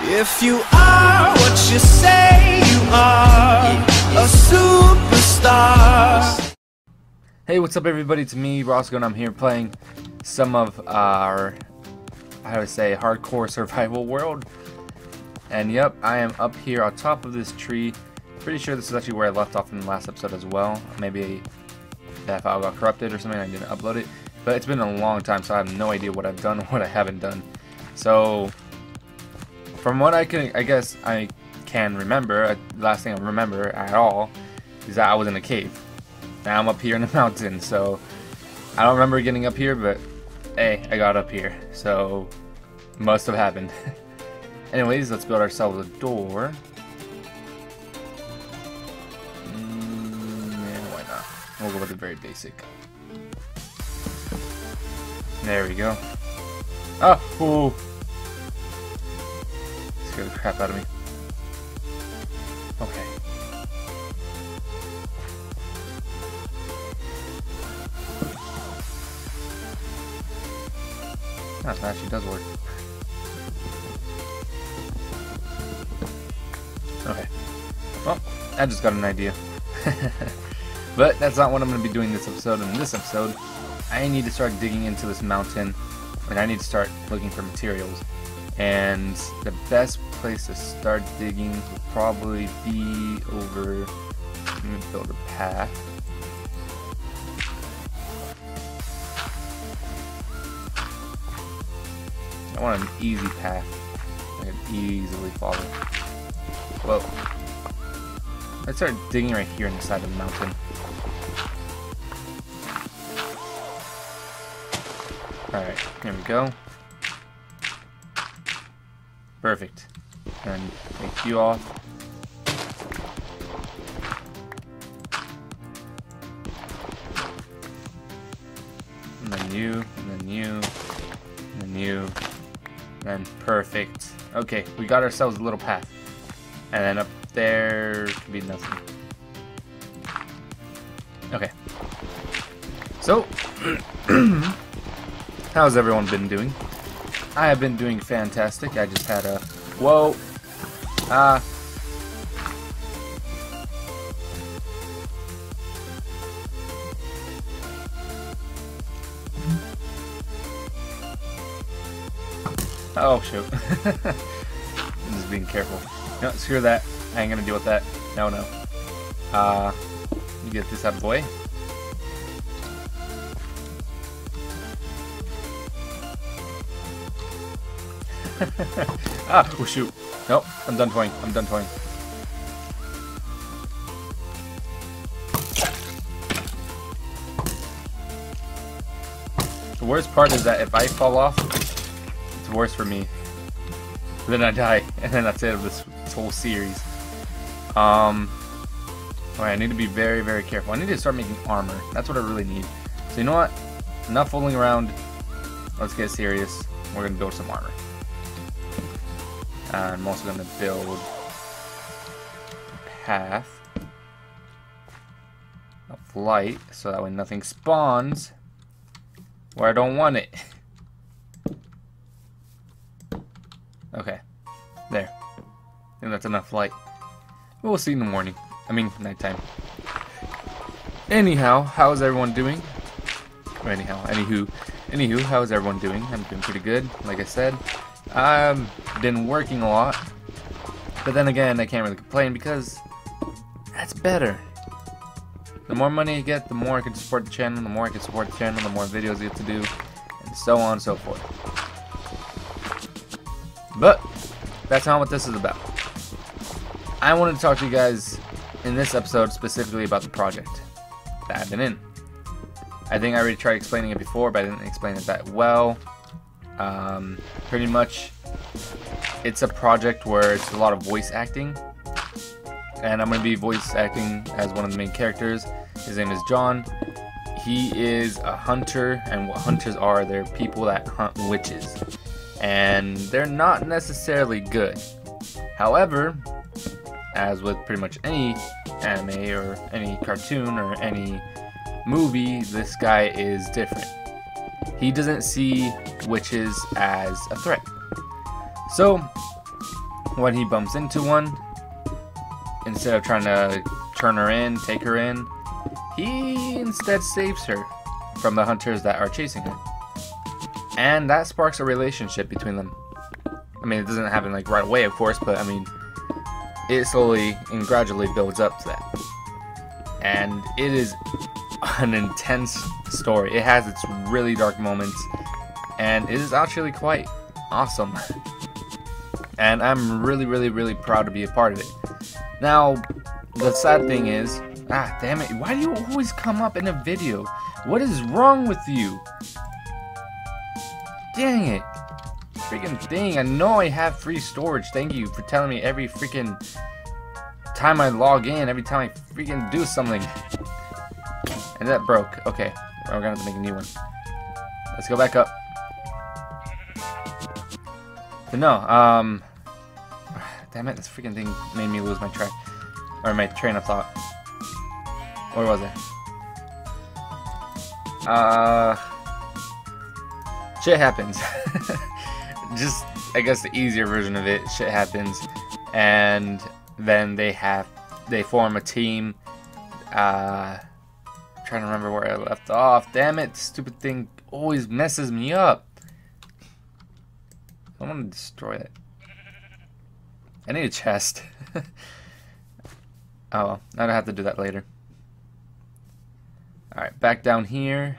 If you are what you say you are, a superstar. Hey, what's up everybody, it's me, Roscoe, and I'm here playing some of our, I would say, hardcore survival world. And yep, I am up here on top of this tree. Pretty sure this is actually where I left off in the last episode as well. Maybe that file got corrupted or something, I didn't upload it. But it's been a long time, so I have no idea what I've done and what I haven't done. So, from what I guess I can remember, the last thing I remember at all is that I was in a cave. Now I'm up here in a mountain, so I don't remember getting up here, but hey, I got up here, so must have happened. Anyways, let's build ourselves a door. Yeah, why not? We'll go with the very basic. There we go. Ah, oh. Scared the crap out of me. Okay. Oh, that actually does work. Okay. Well, I just got an idea. But that's not what I'm going to be doing this episode. In this episode, I need to start digging into this mountain, and I need to start looking for materials. And the best place to start digging will probably be over... Let me build a path. I want an easy path I can easily follow. Whoa. Let's start digging right here on the side of the mountain. Alright, here we go. Perfect. And take you off. And then you, and then you, and then you, and perfect. Okay, we got ourselves a little path. And then up there could be nothing. Okay. So, how's everyone been doing? I have been doing fantastic. I just had a... Whoa! Ah! Oh, shoot. I'm just being careful. No, screw that. I ain't gonna deal with that. No, no. You get this out of the way. Ah, oh shoot. Nope, I'm done toying. I'm done toying. The worst part is that if I fall off, it's worse for me. Then I die, and then that's it of this whole series. Alright, I need to be very, very careful. I need to start making armor. That's what I really need. So you know what? Enough fooling around. Let's get serious. We're gonna build some armor. I'm also gonna build a path of light, so that way nothing spawns where I don't want it. Okay, there. I think that's enough light. We'll see in the morning. I mean, nighttime. Anyhow, how is everyone doing? Or anyhow, anywho, how is everyone doing? I'm doing pretty good, like I said. I've been working a lot, but then again, I can't really complain because that's better. The more money I get, the more I can support the channel, the more I can support the channel, the more videos I get to do, and so on and so forth. But that's not what this is about. I wanted to talk to you guys in this episode specifically about the project that I've been in. I think I already tried explaining it before, but I didn't explain it that well. Pretty much it's a project where it's a lot of voice acting, and I'm going to be voice acting as one of the main characters. His name is John. He is a hunter, and what hunters are, they're people that hunt witches, and they're not necessarily good. However, as with pretty much any anime or any cartoon or any movie, this guy is different. He doesn't see witches as a threat. So when he bumps into one, instead of trying to turn her in, take her in, he instead saves her from the hunters that are chasing her. And that sparks a relationship between them. I mean, it doesn't happen like right away, of course, but I mean, it slowly and gradually builds up to that. And it is an intense story. It has its really dark moments, and it is actually quite awesome. And I'm really proud to be a part of it. Now, the sad thing is, damn it, why do you always come up in a video? What is wrong with you? Dang it. Freaking thing, I know I have free storage. Thank you for telling me every freaking time I log in, every time I freaking do something. And that broke. Okay, we're gonna have to make a new one. Let's go back up. But no, damn it, this freaking thing made me lose my track. Or my train of thought. Where was it? Shit happens. Just, I guess the easier version of it, shit happens, and then they form a team. Trying to remember where I left off. Damn it, stupid thing always messes me up. I want to destroy it. I need a chest. Oh, well, I don't have to do that later. All right, back down here.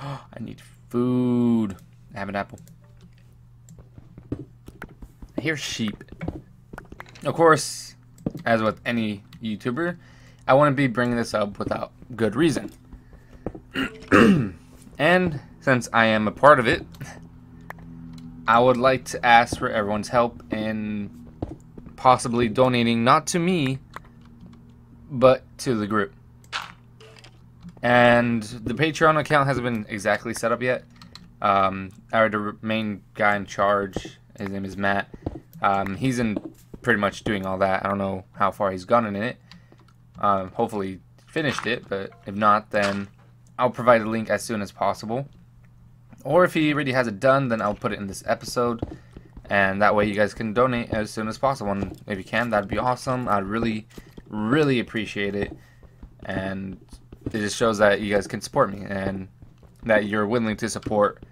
I need food. I have an apple. Here's sheep. Of course, as with any YouTuber, I wouldn't be bringing this up without good reason. And since I am a part of it, I would like to ask for everyone's help in possibly donating, not to me, but to the group. And the Patreon account hasn't been exactly set up yet. Our main guy in charge, his name is Matt. He's in pretty much doing all that. I don't know how far he's gone in it. Hopefully finished it, but if not, then I'll provide a link as soon as possible. Or if he already has it done, then I'll put it in this episode, and that way you guys can donate as soon as possible. And if you can, that'd be awesome. I'd really appreciate it, and it just shows that you guys can support me and that you're willing to support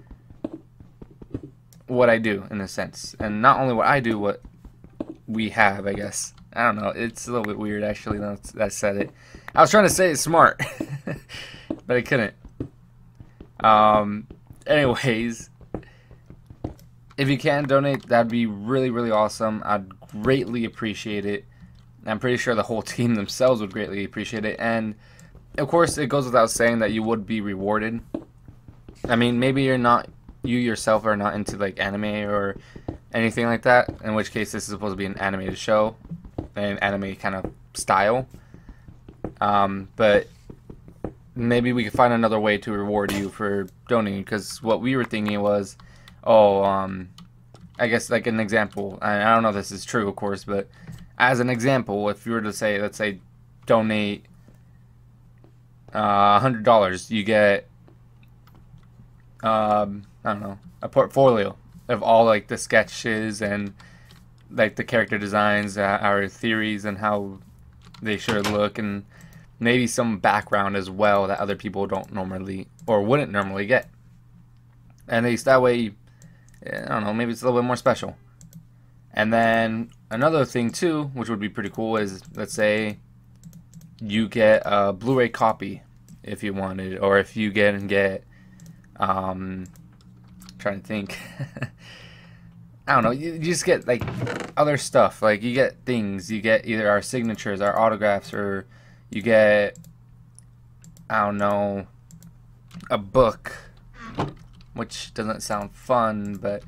what I do, in a sense. And not only what I do, what we have, I guess. I don't know, it's a little bit weird actually that I said it. I was trying to say it smart, but I couldn't. Anyways, if you can donate, that'd be really awesome. I'd greatly appreciate it. I'm pretty sure the whole team themselves would greatly appreciate it. And of course, it goes without saying that you would be rewarded. I mean, maybe you're not, you yourself are not into like anime or anything like that, in which case this is supposed to be an animated show, an anime kind of style, but maybe we could find another way to reward you for donating, because what we were thinking was, I guess like an example, and I don't know if this is true of course, but as an example, if you were to say, let's say donate $100, you get I don't know, a portfolio of all like the sketches and like the character designs, our theories and how they should look, and maybe some background as well that other people don't normally or wouldn't normally get. And at least that way, I don't know, maybe it's a little bit more special. And then another thing too, which would be pretty cool, is let's say you get a Blu-ray copy if you wanted, or if you get trying to think. I don't know, you just get like other stuff, like you get things, you get either our signatures, our autographs, or you get, I don't know, a book, which doesn't sound fun, but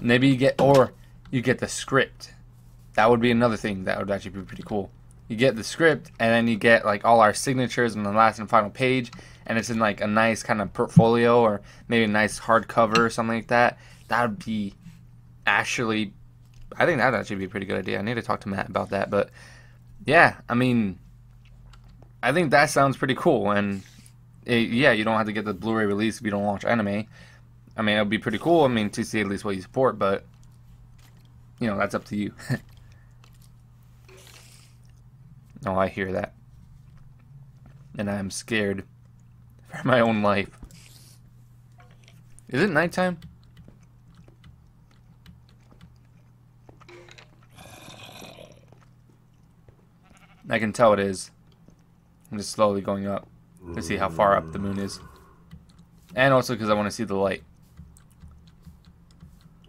maybe you get, or you get the script. That would be another thing that would actually be pretty cool. You get the script, and then you get like all our signatures on the last and final page, and it's in like a nice kind of portfolio, or maybe a nice hardcover or something like that. That'd be actually, I think that'd actually be a pretty good idea. I need to talk to Matt about that, but yeah, I mean, I think that sounds pretty cool. And it, yeah, you don't have to get the Blu-ray release if you don't watch anime. I mean, it'd be pretty cool. I mean, to see at least what you support, but you know, that's up to you. Oh, I hear that. And I'm scared for my own life. Is it nighttime? I can tell it is. I'm just slowly going up to see how far up the moon is. And also because I want to see the light.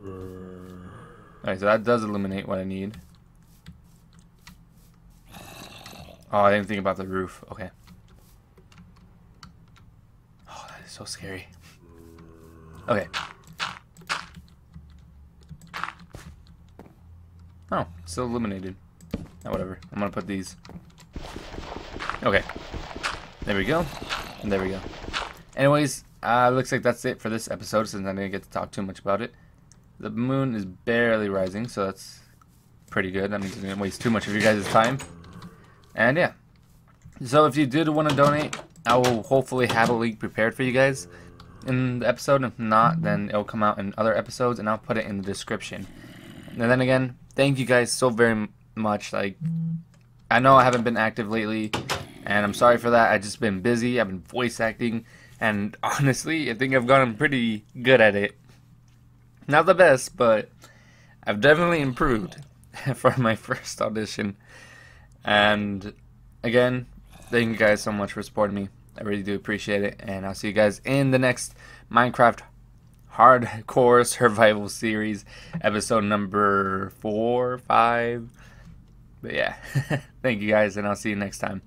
Alright, so that does illuminate what I need. Oh, I didn't think about the roof. Okay. Oh, that is so scary. Okay. Oh, still illuminated. Oh, whatever. I'm gonna put these. Okay. There we go. And there we go. Anyways, looks like that's it for this episode since I didn't get to talk too much about it. The moon is barely rising, so that's pretty good. That means I didn't waste too much of your guys' time. And yeah, so if you did want to donate, I will hopefully have a link prepared for you guys in the episode. If not, then it'll come out in other episodes, and I'll put it in the description. And then again, thank you guys so very much. Like, I know I haven't been active lately, and I'm sorry for that. I've just been busy. I've been voice acting, and honestly, I think I've gotten pretty good at it. Not the best, but I've definitely improved for my first audition. And again, thank you guys so much for supporting me. I really do appreciate it, and I'll see you guys in the next Minecraft Hardcore Survival Series, episode number 4, 5. But yeah, thank you guys, and I'll see you next time.